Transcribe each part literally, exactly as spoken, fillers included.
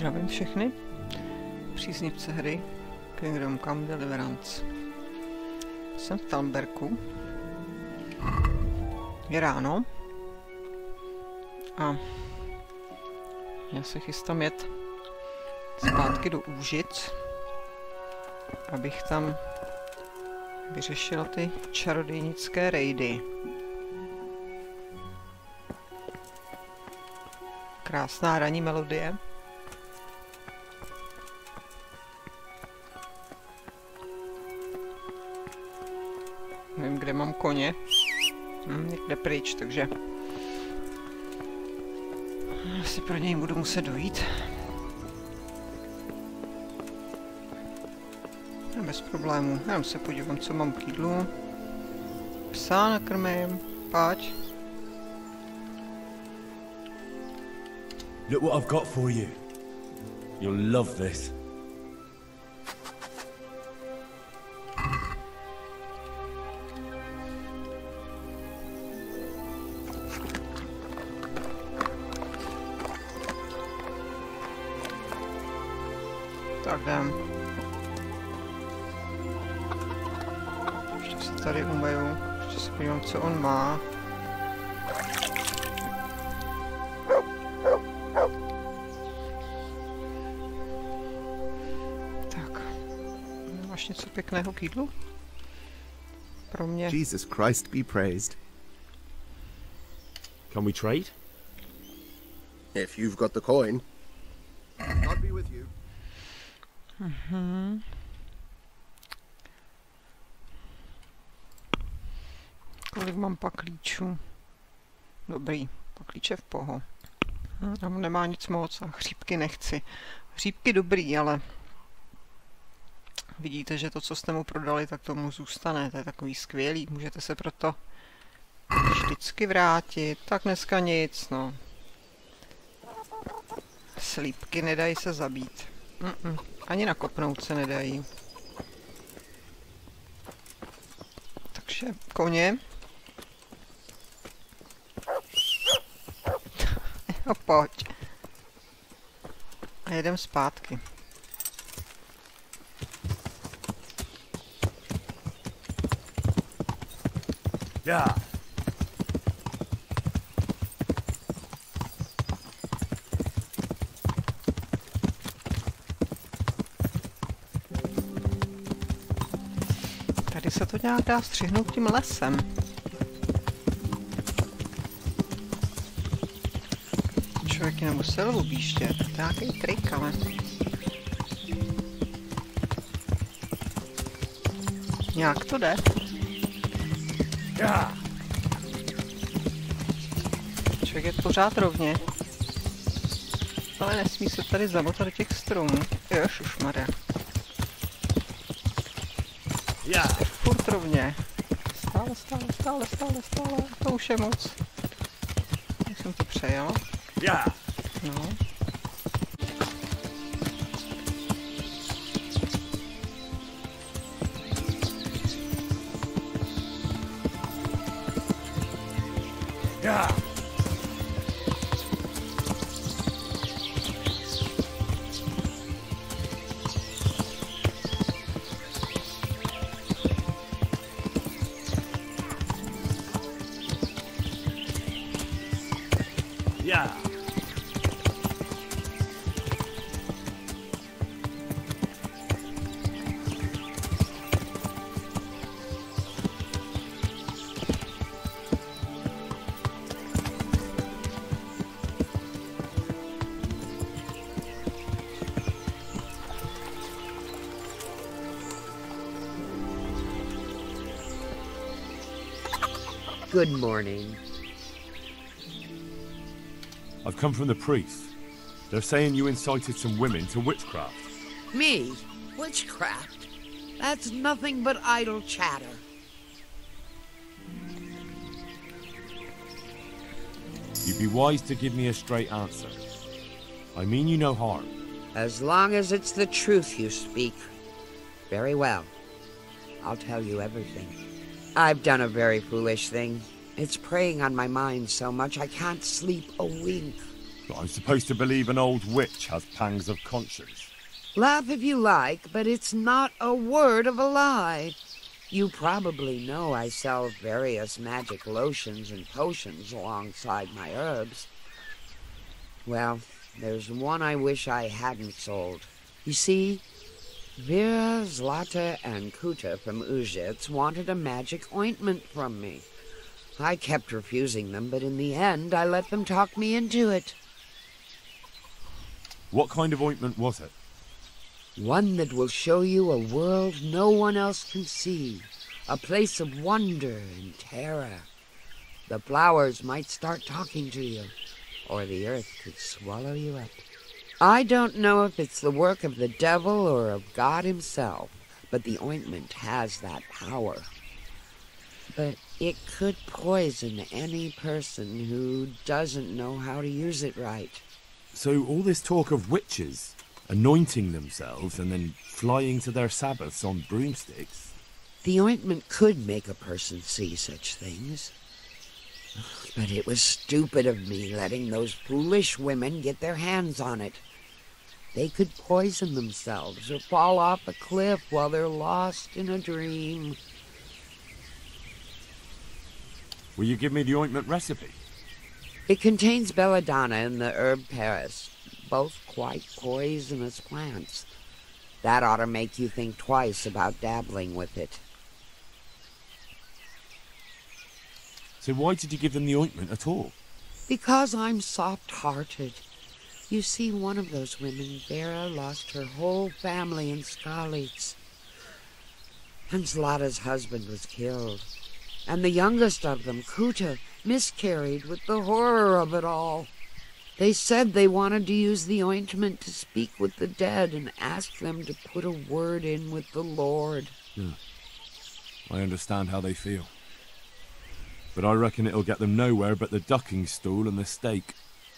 Zdravím všechny příznivce hry Kingdom Come Deliverance. Jsem v Talmberku. Je ráno. A já se chystám jet zpátky do Úžic, abych tam vyřešila ty čarodějnické rejdy. Krásná ranní melodie. Nevím, kde mám koně. Hm, někde pryč, takže asi pro něj budu muset dojít. Bez problémů. Já se podívám, co mám k jídlu. Psa nakrmím. Páč. Look what I've got for you. You'll love this. Tak dám. Ještě se tady umeju. Ještě se podívám, co on má. Něco pěkného k jídlu? Pro mě. Jesus Christ be praised. Can we trade? If you've got the coin. I'll be with you. Mhm. Kolik mám pak klíčů? Dobrý, pak klíče v poho. Hm, tam nemá nic moc a hřípky nechci. Hřípky dobrý, ale vidíte, že to, co jste mu prodali, tak tomu zůstane. To je takový skvělý. Můžete se proto vždycky vrátit. Tak dneska nic, no. Slípky nedají se zabít. Mm-mm. Ani nakopnout se nedají. Takže koně. No, pojď. A jedem zpátky. Yeah. Tady se to nějak dá střihnout tím lesem. Člověk ji nemusel objíždět. To je nějaký trik, ale nějak to jde. Člověk je pořád rovně, ale nesmí se tady zamotat do těch stromů. Jo, šušmarja. Furt rovně. Stále, stále, stále, stále, stále. To už je moc. Já jsem to přejel. No. Good morning. I've come from the priest. They're saying you incited some women to witchcraft. Me? Witchcraft? That's nothing but idle chatter. You'd be wise to give me a straight answer. I mean you no harm. As long as it's the truth you speak. Very well. I'll tell you everything. I've done a very foolish thing. It's preying on my mind so much I can't sleep a wink. But I'm supposed to believe an old witch has pangs of conscience. Laugh if you like, but it's not a word of a lie. You probably know I sell various magic lotions and potions alongside my herbs. Well, there's one I wish I hadn't sold. You see, Vera, Zlata, and Kuta from Úžice wanted a magic ointment from me. I kept refusing them, but in the end, I let them talk me into it. What kind of ointment was it? One that will show you a world no one else can see, a place of wonder and terror. The flowers might start talking to you, or the earth could swallow you up. I don't know if it's the work of the devil or of God himself, but the ointment has that power. But it could poison any person who doesn't know how to use it right. So all this talk of witches anointing themselves and then flying to their Sabbaths on broomsticks. The ointment could make a person see such things. But it was stupid of me letting those foolish women get their hands on it. They could poison themselves or fall off a cliff while they're lost in a dream. Will you give me the ointment recipe? It contains belladonna and the herb paris, both quite poisonous plants. That ought to make you think twice about dabbling with it. So why did you give them the ointment at all? Because I'm soft-hearted. You see, one of those women, Vera, lost her whole family in Skalitz. And Zlata's husband was killed. And the youngest of them, Kuta, miscarried with the horror of it all. They said they wanted to use the ointment to speak with the dead and ask them to put a word in with the Lord. Yeah. I understand how they feel. But I reckon it'll get them nowhere but the ducking stool and the stake.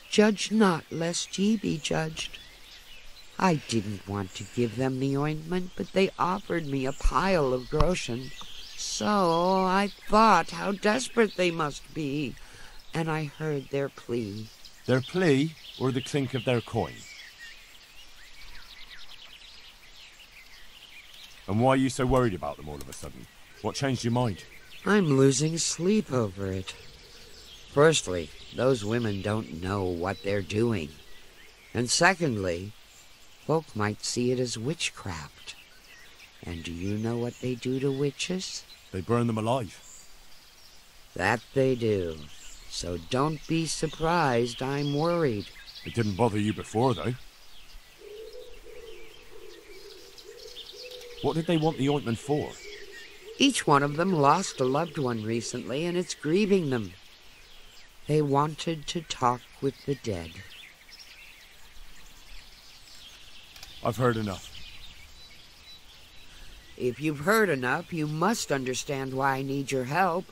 Judge not, lest ye be judged. I didn't want to give them the ointment, but they offered me a pile of groschen. So I thought how desperate they must be, and I heard their plea. Their plea or the clink of their coin? And why are you so worried about them all of a sudden? What changed your mind? I'm losing sleep over it. Firstly, those women don't know what they're doing. And secondly, folk might see it as witchcraft. And do you know what they do to witches? They burn them alive. That they do. So don't be surprised I'm worried. It didn't bother you before, though. What did they want the ointment for? Each one of them lost a loved one recently, and it's grieving them. They wanted to talk with the dead. I've heard enough. If you've heard enough, you must understand why I need your help.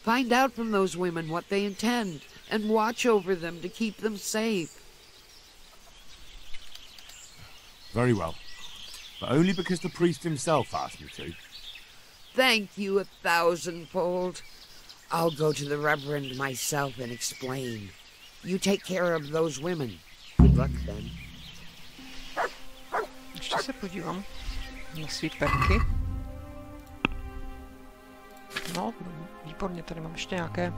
Find out from those women what they intend, and watch over them to keep them safe. Very well. But only because the priest himself asked me to. Thank you a thousandfold. I'll go to the Reverend myself and explain. You take care of those women. Good luck, then. Ještě se podívám na svý perky. No, výborně, tady mám ještě nějaké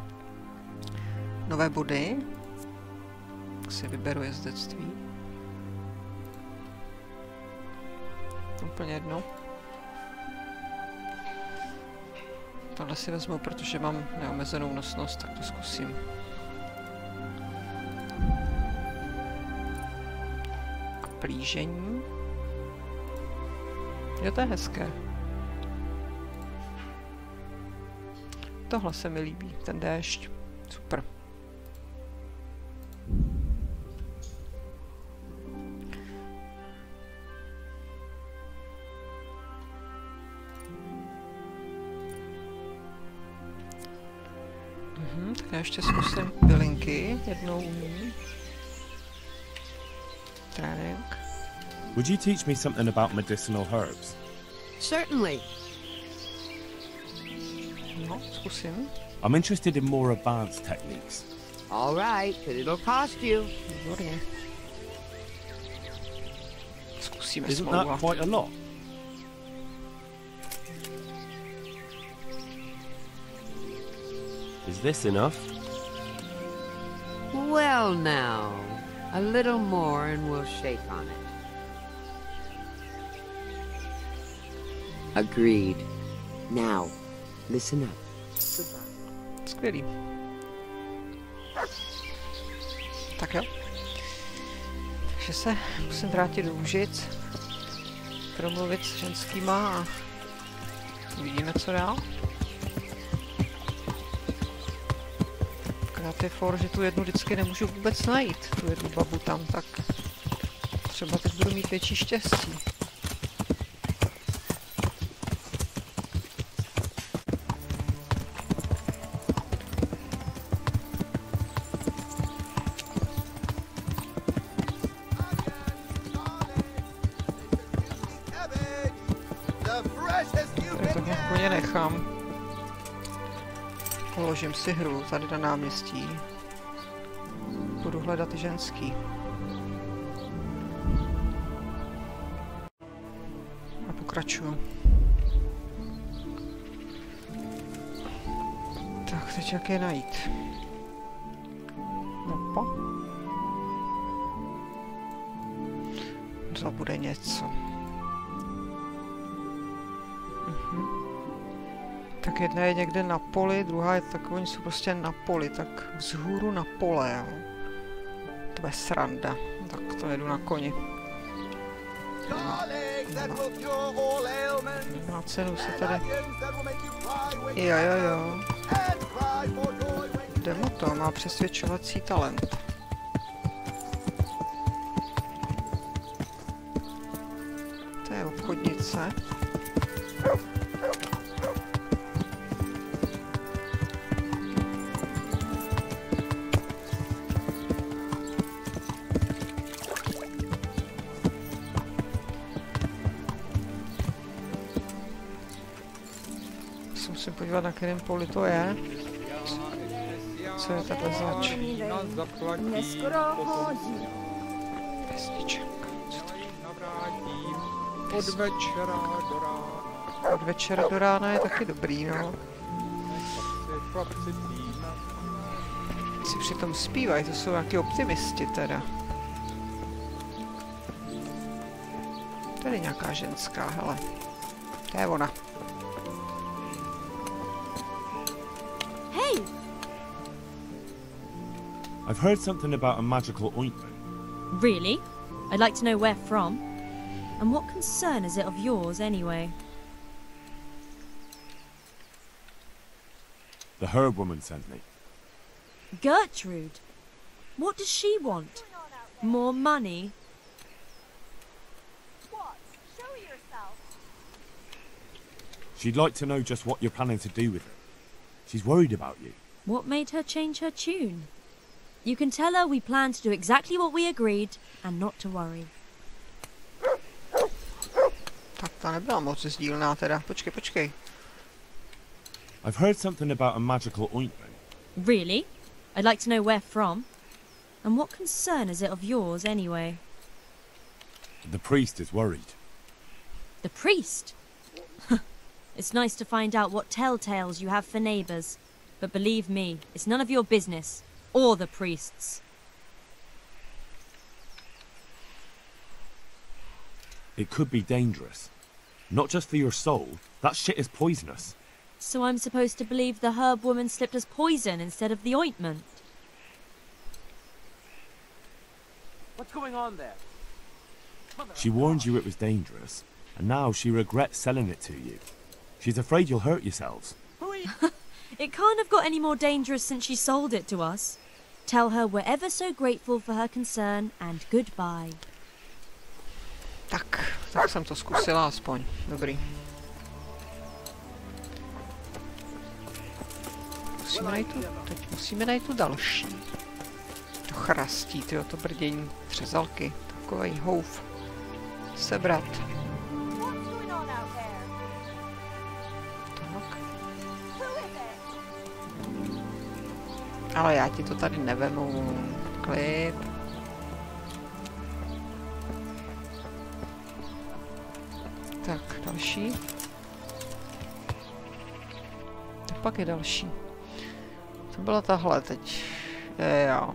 nové body. Tak si vyberu jezdectví. Úplně jedno. Tohle si vezmu, protože mám neomezenou nosnost, tak to zkusím. A plížení. Jo, to je hezké. Tohle se mi líbí, ten déšť. Super. Tak já ještě zkusím bylinky, jednou umím. Tak. Would you teach me something about medicinal herbs? Certainly. No, zkusím. I'm interested in more advanced techniques. All right, because it'll cost you. Výborně. Zkusíme smlouvat. Quite a lot. Is this enough? Well now, a little more and we'll shake on it. Agreed. Now, listen up. Skvělý. Tak jo. Takže se musím vrátit do Úžic, promluvit s ženskýma a uvidíme, co dál. Akorát je for, že tu jednu vždycky nemůžu vůbec najít, tu jednu babu tam, tak třeba teď budu mít větší štěstí. Položím si hru tady na náměstí. Budu hledat ženský. A pokračuju. Tak, teď jak je najít? Mapa. To bude něco. Mhm. Tak jedna je někde na poli, druhá je tak, oni jsou prostě na poli, tak vzhůru na pole, jo. To je sranda, tak to jedu na koni. Na cenu se tady... Jo, jo, jo. Jde mu to, má přesvědčovací talent. To je obchodnice. Na kterém poli to je? Co je tato zač? Vesniček. Od večera do rána je taky dobrý, no. Si přitom zpívají, to jsou nějaký optimisti teda. Tady nějaká ženská, hele. To je ona. I've heard something about a magical ointment. Really? I'd like to know where from. And what concern is it of yours, anyway? The herb woman sent me. Gertrude? What does she want? More money? What? Show yourself! She'd like to know just what you're planning to do with her. She's worried about you. What made her change her tune? You can tell her we plan to do exactly what we agreed, and not to worry. Tak ta nebyla moc sdílná teda. Počkej, počkej. I've heard something about a magical ointment. Really? I'd like to know where from. And what concern is it of yours, anyway? The priest is worried. The priest? It's nice to find out what telltales you have for neighbours. But believe me, it's none of your business. Or the priests. It could be dangerous. Not just for your soul, that shit is poisonous. So I'm supposed to believe the herb woman slipped us poison instead of the ointment? What's going on there? She warned you it was dangerous, and now she regrets selling it to you. She's afraid you'll hurt yourselves. It can't have got any more dangerous since she sold it to us. Tell her we're ever so grateful for her concern and goodbye. Tak, tak jsem to zkusila aspoň. Dobrý. Musíme najít tu, teď musíme najít tu další. To chrastí, tyjo, to brdění, třezalky, takovej houf. Sebrat. Ale já ti to tady nevemu. Klid. Tak, další. Tak pak je další. To byla tahle teď. Je, jo.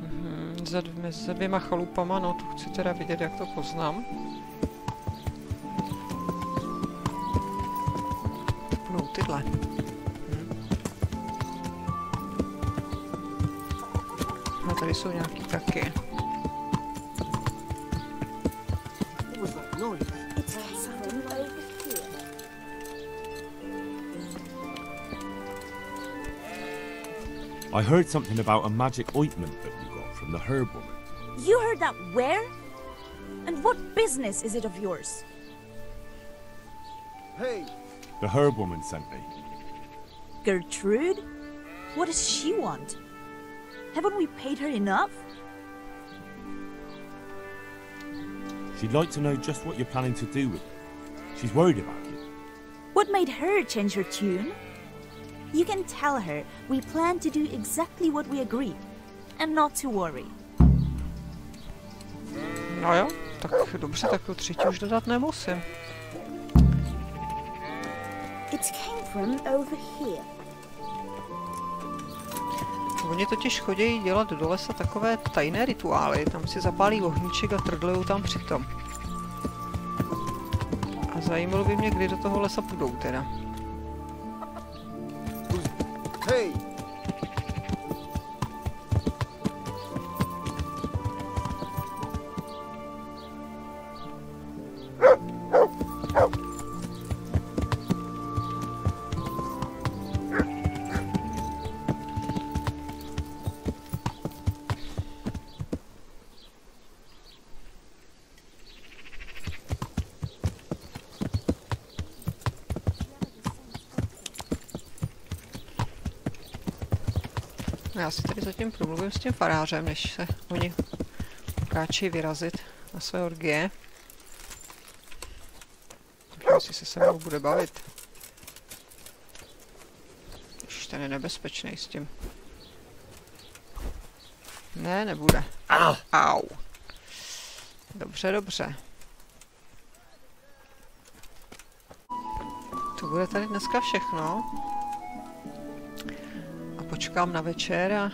Mhm, za, dvě, za dvěma chalupama, no tu chci teda vidět, jak to poznám. To budou tyhle. No tady jsou nějaký taky. I heard something about a magic ointment that we got from the herb woman. You heard that where? And what business is it of yours? Hey! The herb woman sent me. Gertrude? What does she want? Haven't we paid her enough? She'd like to know just what you're planning to do with it. She's worried about you. What made her change her tune? You can tell her we plan to do exactly what we agreed, and not to worry. No jo, tak dobře, tak tu třetí už dodat nemusím. It came from over here. Oni totiž chodí dělat do lesa takové tajné rituály, tam si zapálí ohníček a trdlujou tam přitom. A zajímalo by mě, kdy do toho lesa půjdou teda. Hey. Já si tady zatím promluvím s tím farářem, než se oni káčí vyrazit na své orgie. Takže asi se se mnou bude bavit. Už ten je nebezpečný s tím. Ne, nebude. Au. Dobře, dobře. To bude tady dneska všechno. Počkám na večer a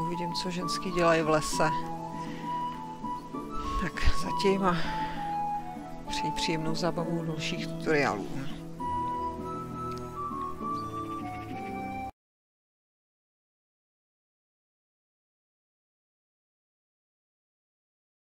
uvidím, co ženský dělají v lese. Tak zatím a přeji příjemnou zábavu dalších tutoriálů.